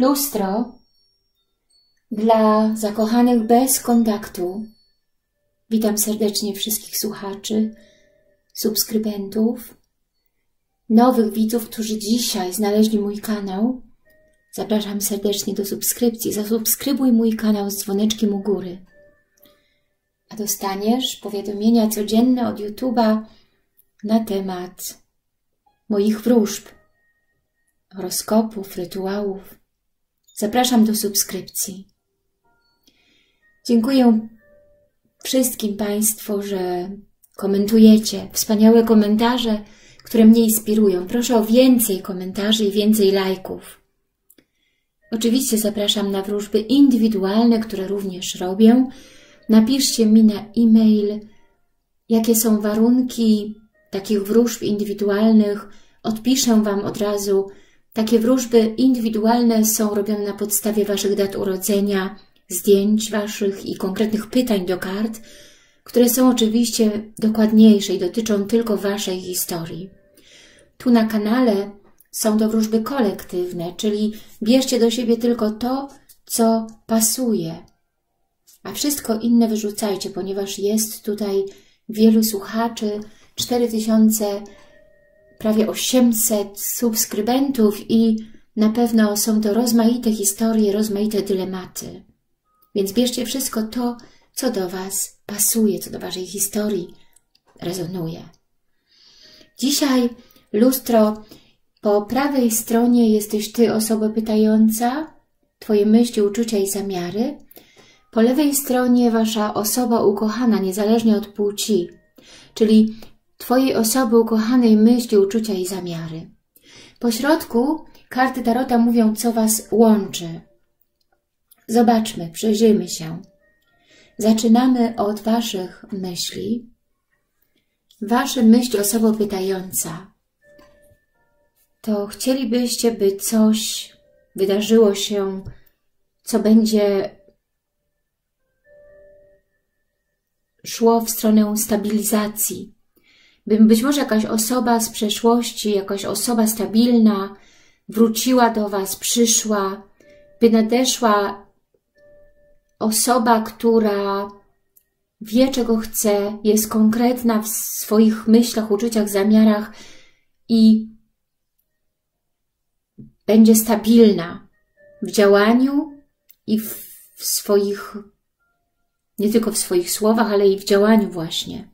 Lustro dla zakochanych bez kontaktu. Witam serdecznie wszystkich słuchaczy, subskrybentów, nowych widzów, którzy dzisiaj znaleźli mój kanał. Zapraszam serdecznie do subskrypcji. Zasubskrybuj mój kanał z dzwoneczkiem u góry. A dostaniesz powiadomienia codzienne od YouTube'a na temat moich wróżb, horoskopów, rytuałów. Zapraszam do subskrypcji. Dziękuję wszystkim Państwu, że komentujecie. Wspaniałe komentarze, które mnie inspirują. Proszę o więcej komentarzy i więcej lajków. Oczywiście zapraszam na wróżby indywidualne, które również robię. Napiszcie mi na e-mail, jakie są warunki takich wróżb indywidualnych. Odpiszę Wam od razu. Takie wróżby indywidualne są robione na podstawie Waszych dat urodzenia, zdjęć Waszych i konkretnych pytań do kart, które są oczywiście dokładniejsze i dotyczą tylko Waszej historii. Tu na kanale są to wróżby kolektywne, czyli bierzcie do siebie tylko to, co pasuje, a wszystko inne wyrzucajcie, ponieważ jest tutaj wielu słuchaczy, 4000, prawie 800 subskrybentów i na pewno są to rozmaite historie, rozmaite dylematy. Więc bierzcie wszystko to, co do Was pasuje, co do Waszej historii rezonuje. Dzisiaj lustro, po prawej stronie jesteś Ty, osoba pytająca, Twoje myśli, uczucia i zamiary. Po lewej stronie Wasza osoba ukochana, niezależnie od płci, czyli Twojej osoby ukochanej, myśli, uczucia i zamiary. Po środku karty Tarota mówią, co Was łączy. Zobaczmy, przyjrzyjmy się. Zaczynamy od Waszych myśli. Wasze myśli, osoba pytająca. To chcielibyście, by coś wydarzyło się, co będzie szło w stronę stabilizacji. Być może jakaś osoba z przeszłości, jakaś osoba stabilna wróciła do Was, przyszła, by nadeszła osoba, która wie, czego chce, jest konkretna w swoich myślach, uczuciach, zamiarach i będzie stabilna w działaniu i w swoich, nie tylko w swoich słowach, ale i w działaniu właśnie.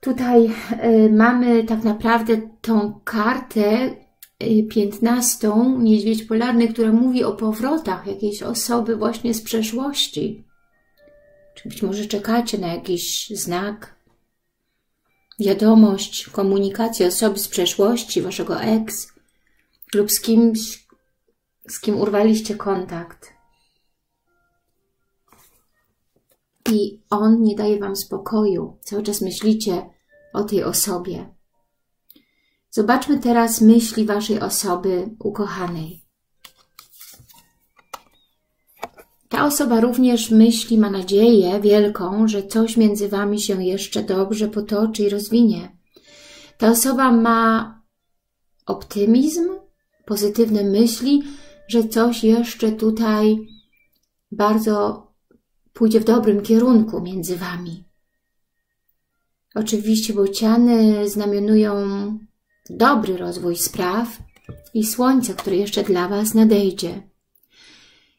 Tutaj mamy tak naprawdę tą kartę 15, niedźwiedź polarny, która mówi o powrotach jakiejś osoby właśnie z przeszłości. Czy być może czekacie na jakiś znak, wiadomość, komunikację osoby z przeszłości, Waszego ex lub z kimś, z kim urwaliście kontakt. I on nie daje Wam spokoju. Cały czas myślicie o tej osobie. Zobaczmy teraz myśli Waszej osoby ukochanej. Ta osoba również myśli, ma nadzieję wielką, że coś między Wami się jeszcze dobrze potoczy i rozwinie. Ta osoba ma optymizm, pozytywne myśli, że coś jeszcze tutaj bardzo pójdzie w dobrym kierunku między Wami. Oczywiście bociany znamionują dobry rozwój spraw i słońce, które jeszcze dla Was nadejdzie.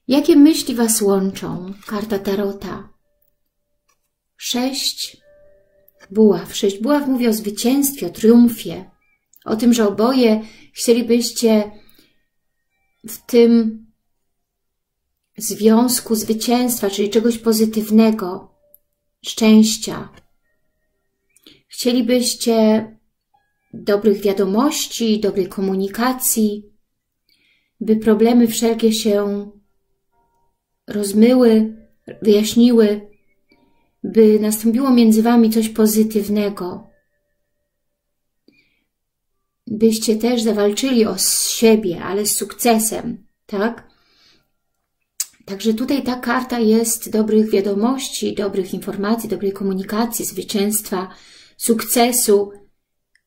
Jakie myśli Was łączą? Karta Tarota. 6 buław. 6 buław mówi o zwycięstwie, o triumfie. O tym, że oboje chcielibyście w tym związku zwycięstwa, czyli czegoś pozytywnego, szczęścia. Chcielibyście dobrych wiadomości, dobrej komunikacji, by problemy wszelkie się rozmyły, wyjaśniły, by nastąpiło między Wami coś pozytywnego. Byście też zawalczyli o siebie, ale z sukcesem, tak? Także tutaj ta karta jest dobrych wiadomości, dobrych informacji, dobrej komunikacji, zwycięstwa, sukcesu,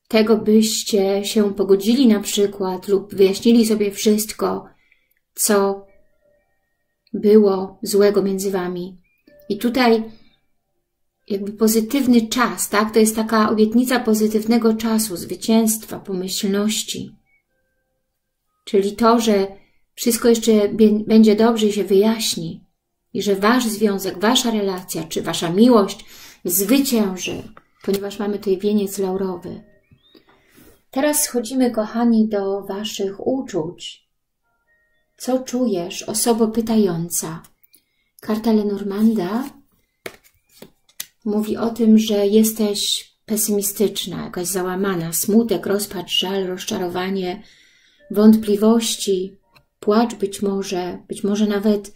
tego byście się pogodzili na przykład lub wyjaśnili sobie wszystko, co było złego między wami. I tutaj jakby pozytywny czas, tak? To jest taka obietnica pozytywnego czasu, zwycięstwa, pomyślności. Czyli to, że wszystko jeszcze będzie dobrze i się wyjaśni. I że wasz związek, wasza relacja, czy wasza miłość zwycięży, ponieważ mamy tutaj wieniec laurowy. Teraz schodzimy, kochani, do waszych uczuć. Co czujesz, osobo pytająca? Karta Lenormanda mówi o tym, że jesteś pesymistyczna, jakaś załamana. Smutek, rozpacz, żal, rozczarowanie, wątpliwości, płacz być może nawet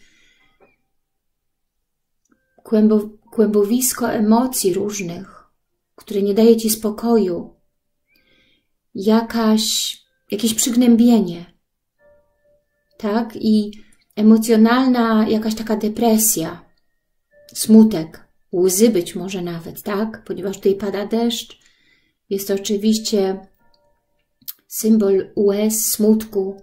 kłębowisko emocji różnych, które nie daje ci spokoju. Jakieś przygnębienie, tak? I emocjonalna jakaś taka depresja, smutek, łzy być może nawet, tak? Ponieważ tutaj pada deszcz, jest to oczywiście symbol łez, smutku.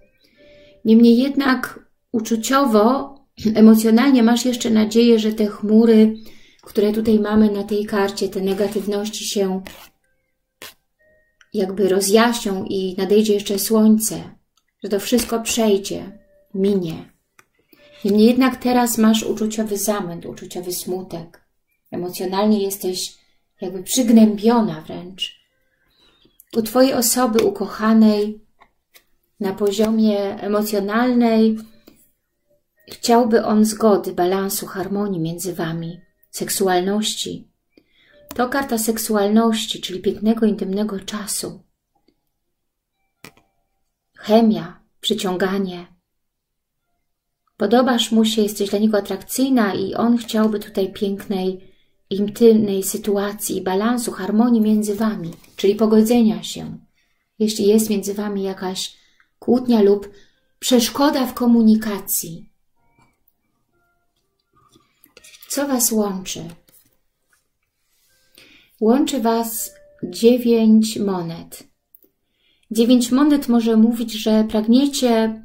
Niemniej jednak uczuciowo, emocjonalnie masz jeszcze nadzieję, że te chmury, które tutaj mamy na tej karcie, te negatywności się jakby rozjaśnią i nadejdzie jeszcze słońce, że to wszystko przejdzie, minie. Niemniej jednak teraz masz uczuciowy zamęt, uczuciowy smutek. Emocjonalnie jesteś jakby przygnębiona wręcz. U twojej osoby ukochanej na poziomie emocjonalnej chciałby on zgody, balansu, harmonii między wami, seksualności. To karta seksualności, czyli pięknego, intymnego czasu. Chemia, przyciąganie. Podobasz mu się, jesteś dla niego atrakcyjna i on chciałby tutaj pięknej, intymnej sytuacji, balansu, harmonii między wami, czyli pogodzenia się. Jeśli jest między wami jakaś kłótnia lub przeszkoda w komunikacji. Co was łączy? Łączy was 9 monet. 9 monet może mówić, że pragniecie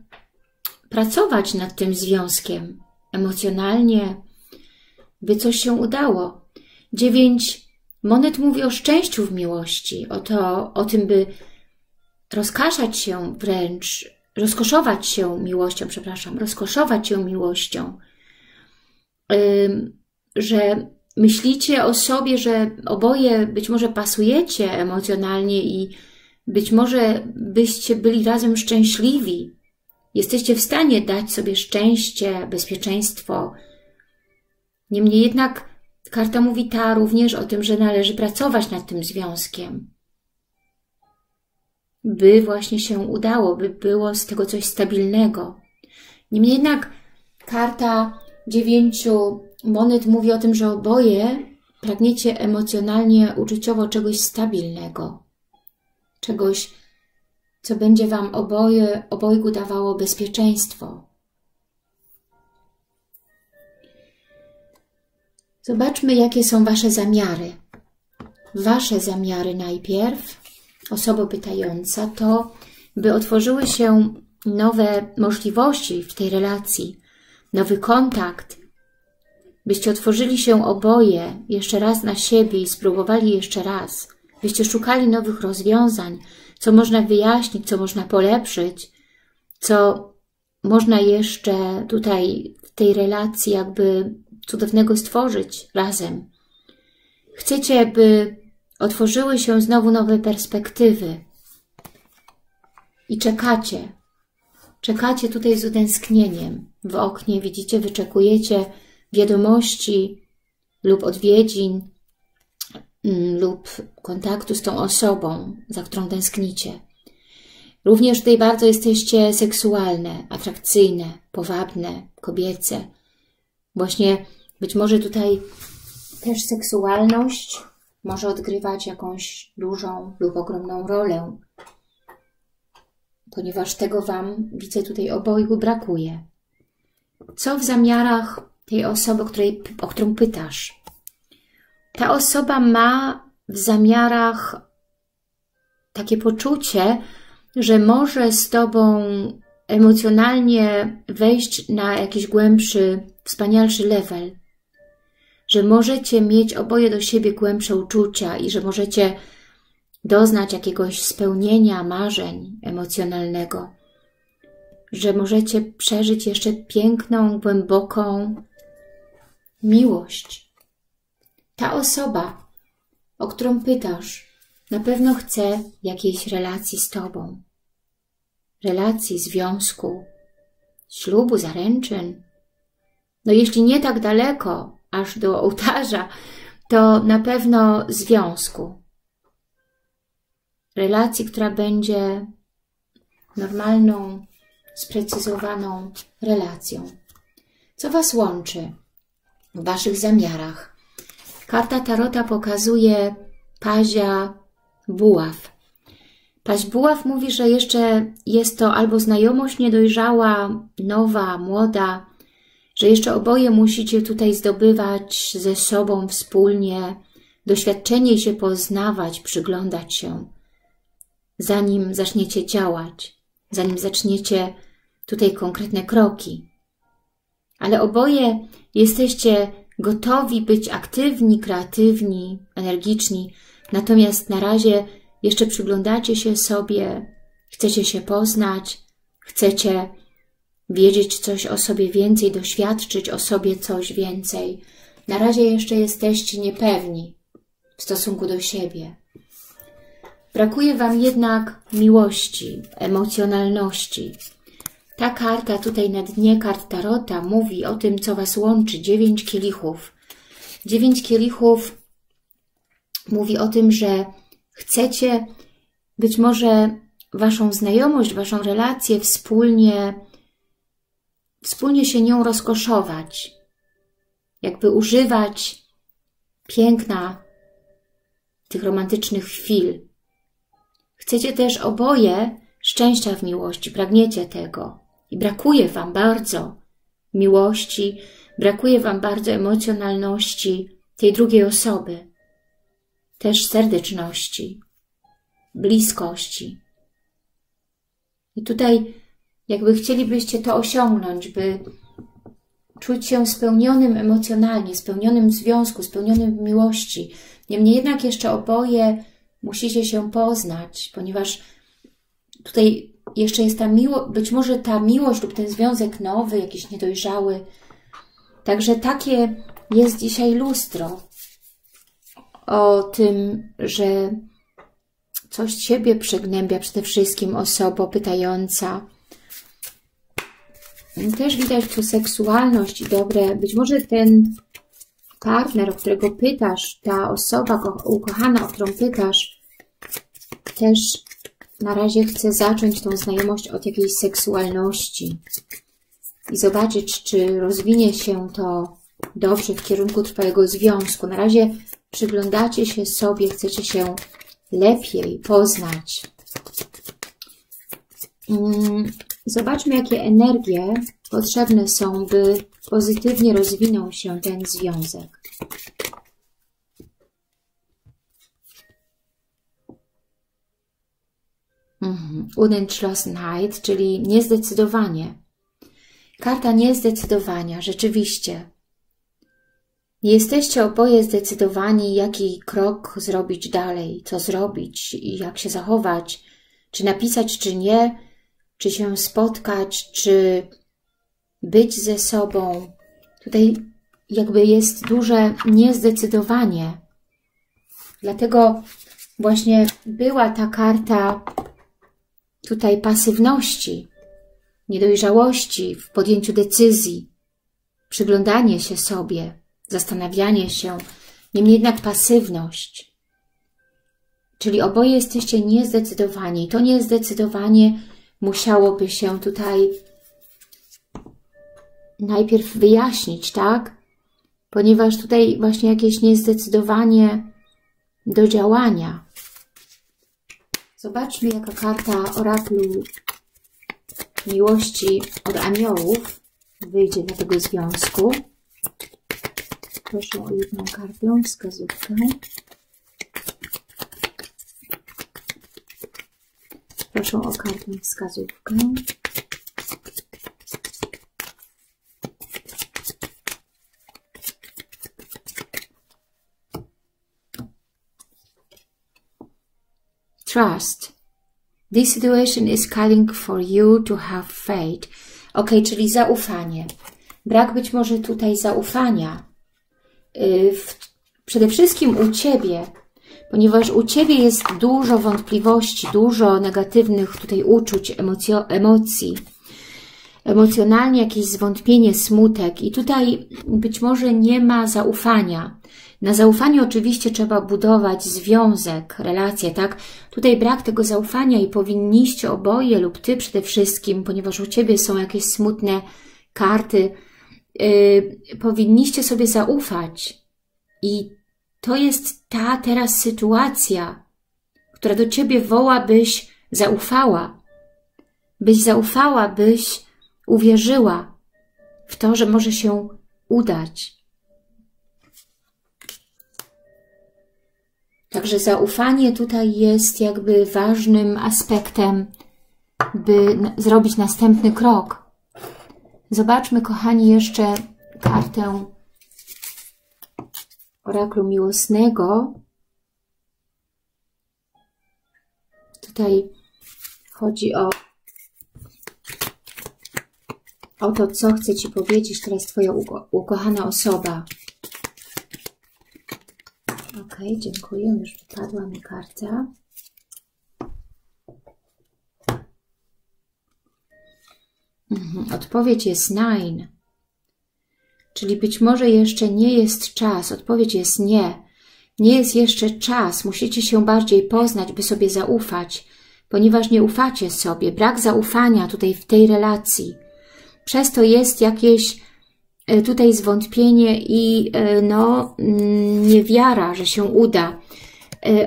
pracować nad tym związkiem emocjonalnie, by coś się udało. 9 monet mówi o szczęściu w miłości, o tym, by rozkaszać się wręcz, rozkoszować się miłością, że myślicie o sobie, że oboje być może pasujecie emocjonalnie i być może byście byli razem szczęśliwi. Jesteście w stanie dać sobie szczęście, bezpieczeństwo. Niemniej jednak karta mówi ta również o tym, że należy pracować nad tym związkiem, by właśnie się udało, by było z tego coś stabilnego. Niemniej jednak karta 9 monet mówi o tym, że oboje pragniecie emocjonalnie, uczuciowo czegoś stabilnego. Czegoś, co będzie wam obojgu dawało bezpieczeństwo. Zobaczmy, jakie są wasze zamiary. Wasze zamiary najpierw, osoba pytająca, to by otworzyły się nowe możliwości w tej relacji, nowy kontakt, byście otworzyli się oboje jeszcze raz na siebie i spróbowali jeszcze raz. Byście szukali nowych rozwiązań, co można wyjaśnić, co można polepszyć, co można jeszcze tutaj w tej relacji jakby cudownego stworzyć razem. Chcecie, by otworzyły się znowu nowe perspektywy i czekacie. Czekacie tutaj z utęsknieniem. W oknie widzicie, wyczekujecie wiadomości lub odwiedzin lub kontaktu z tą osobą, za którą tęsknicie. Również tutaj bardzo jesteście seksualne, atrakcyjne, powabne, kobiece. Właśnie być może tutaj też seksualność może odgrywać jakąś dużą lub ogromną rolę, ponieważ tego wam, widzę, tutaj obojgu brakuje. Co w zamiarach tej osoby, o którą pytasz? Ta osoba ma w zamiarach takie poczucie, że może z tobą emocjonalnie wejść na jakiś głębszy, wspanialszy level, że możecie mieć oboje do siebie głębsze uczucia i że możecie doznać jakiegoś spełnienia marzeń emocjonalnego, że możecie przeżyć jeszcze piękną, głęboką miłość. Ta osoba, o którą pytasz, na pewno chce jakiejś relacji z Tobą. Relacji, związku, ślubu, zaręczyn. No jeśli nie tak daleko, aż do ołtarza, to na pewno związku. Relacji, która będzie normalną, sprecyzowaną relacją. Co Was łączy w Waszych zamiarach? Karta Tarota pokazuje pazia buław. Paź buław mówi, że jeszcze jest to albo znajomość niedojrzała, nowa, młoda, że jeszcze oboje musicie tutaj zdobywać ze sobą wspólnie doświadczenie i się poznawać, przyglądać się, zanim zaczniecie działać, zanim zaczniecie tutaj konkretne kroki. Ale oboje jesteście gotowi być aktywni, kreatywni, energiczni, natomiast na razie jeszcze przyglądacie się sobie, chcecie się poznać, chcecie wiedzieć coś o sobie więcej, doświadczyć o sobie coś więcej. Na razie jeszcze jesteście niepewni w stosunku do siebie. Brakuje Wam jednak miłości, emocjonalności. Ta karta tutaj na dnie kart Tarota mówi o tym, co Was łączy. 9 kielichów. 9 kielichów mówi o tym, że chcecie być może Waszą znajomość, Waszą relację wspólnie się nią rozkoszować. Jakby używać piękna tych romantycznych chwil. Chcecie też oboje szczęścia w miłości, pragniecie tego. I brakuje Wam bardzo miłości, brakuje Wam bardzo emocjonalności tej drugiej osoby. Też serdeczności, bliskości. I tutaj jakby chcielibyście to osiągnąć, by czuć się spełnionym emocjonalnie, spełnionym w związku, spełnionym w miłości. Niemniej jednak jeszcze oboje musicie się poznać, ponieważ tutaj jeszcze jest ta miłość, być może ta miłość lub ten związek nowy, jakiś niedojrzały. Także takie jest dzisiaj lustro. O tym, że coś Ciebie przygnębia, przede wszystkim osoba pytająca. Też widać tu seksualność i dobre. Być może ten partner, o którego pytasz, ta osoba ukochana, o którą pytasz, też na razie chce zacząć tą znajomość od jakiejś seksualności i zobaczyć, czy rozwinie się to dobrze w kierunku trwałego związku. Na razie przyglądacie się sobie, chcecie się lepiej poznać. Zobaczmy, jakie energie potrzebne są, by pozytywnie rozwinął się ten związek. Unentschlossenheit, czyli niezdecydowanie. Karta niezdecydowania, rzeczywiście. Nie jesteście oboje zdecydowani, jaki krok zrobić dalej, co zrobić i jak się zachować, czy napisać, czy nie, czy się spotkać, czy być ze sobą. Tutaj jakby jest duże niezdecydowanie. Dlatego właśnie była ta karta tutaj pasywności, niedojrzałości w podjęciu decyzji, przyglądanie się sobie. Zastanawianie się, niemniej jednak pasywność. Czyli oboje jesteście niezdecydowani. I to niezdecydowanie musiałoby się tutaj najpierw wyjaśnić, tak? Ponieważ tutaj właśnie jakieś niezdecydowanie do działania. Zobaczmy, jaka karta oraklu miłości od aniołów wyjdzie do tego związku. Proszę o jedną kartę, wskazówkę. Proszę o kartę, wskazówkę. Trust. This situation is calling for you to have faith. Ok, czyli zaufanie. Brak być może tutaj zaufania. Przede wszystkim u Ciebie, ponieważ u Ciebie jest dużo wątpliwości, dużo negatywnych tutaj uczuć, emocji. Emocjonalnie jakieś zwątpienie, smutek i tutaj być może nie ma zaufania. Na zaufaniu oczywiście trzeba budować związek, relacje, tak? Tutaj brak tego zaufania i powinniście oboje lub Ty przede wszystkim, ponieważ u Ciebie są jakieś smutne karty, powinniście sobie zaufać i to jest ta teraz sytuacja, która do Ciebie woła, byś zaufała. Byś zaufała, byś uwierzyła w to, że może się udać. Także zaufanie tutaj jest jakby ważnym aspektem, by zrobić następny krok. Zobaczmy, kochani, jeszcze kartę Oraklu Miłosnego. Tutaj chodzi o to, co chce Ci powiedzieć teraz Twoja ukochana osoba. Ok, dziękuję. Już wypadła mi karta. Odpowiedź jest nine. Czyli być może jeszcze nie jest czas. Odpowiedź jest nie. Nie jest jeszcze czas. Musicie się bardziej poznać, by sobie zaufać, ponieważ nie ufacie sobie. Brak zaufania tutaj w tej relacji. Przez to jest jakieś tutaj zwątpienie i no, niewiara, że się uda.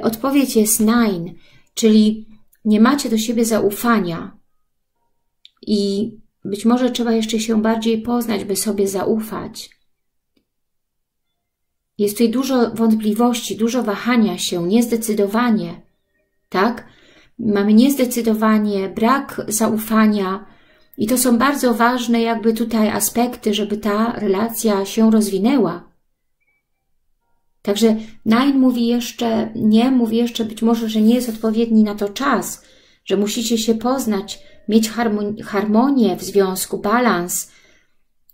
Odpowiedź jest nine, czyli nie macie do siebie zaufania i być może trzeba jeszcze się bardziej poznać, by sobie zaufać. Jest tutaj dużo wątpliwości, dużo wahania się, niezdecydowanie, tak? Mamy niezdecydowanie, brak zaufania. I to są bardzo ważne jakby tutaj aspekty, żeby ta relacja się rozwinęła. Także nine mówi jeszcze nie, mówi jeszcze być może, że nie jest odpowiedni na to czas, że musicie się poznać, mieć harmonię w związku, balans,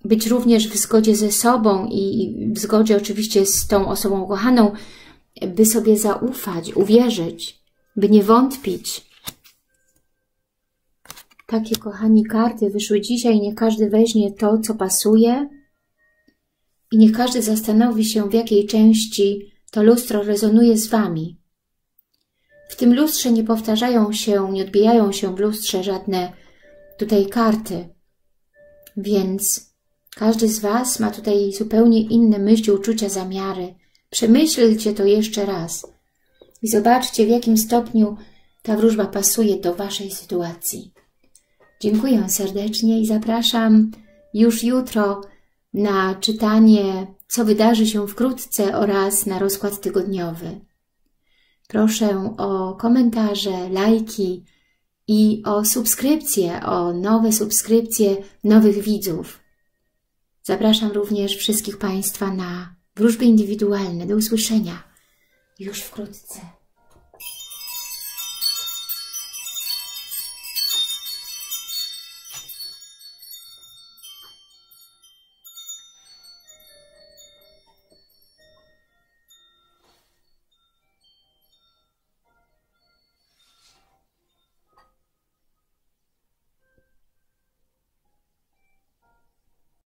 być również w zgodzie ze sobą i w zgodzie oczywiście z tą osobą ukochaną, by sobie zaufać, uwierzyć, by nie wątpić. Takie, kochani, karty wyszły dzisiaj. Niech każdy weźmie to, co pasuje i niech każdy zastanowi się, w jakiej części to lustro rezonuje z Wami. W tym lustrze nie powtarzają się, nie odbijają się w lustrze żadne tutaj karty, więc każdy z Was ma tutaj zupełnie inne myśli, uczucia, zamiary. Przemyślcie to jeszcze raz i zobaczcie, w jakim stopniu ta wróżba pasuje do Waszej sytuacji. Dziękuję serdecznie i zapraszam już jutro na czytanie, co wydarzy się wkrótce oraz na rozkład tygodniowy. Proszę o komentarze, lajki i o subskrypcje, o nowe subskrypcje nowych widzów. Zapraszam również wszystkich Państwa na wróżby indywidualne. Do usłyszenia już wkrótce.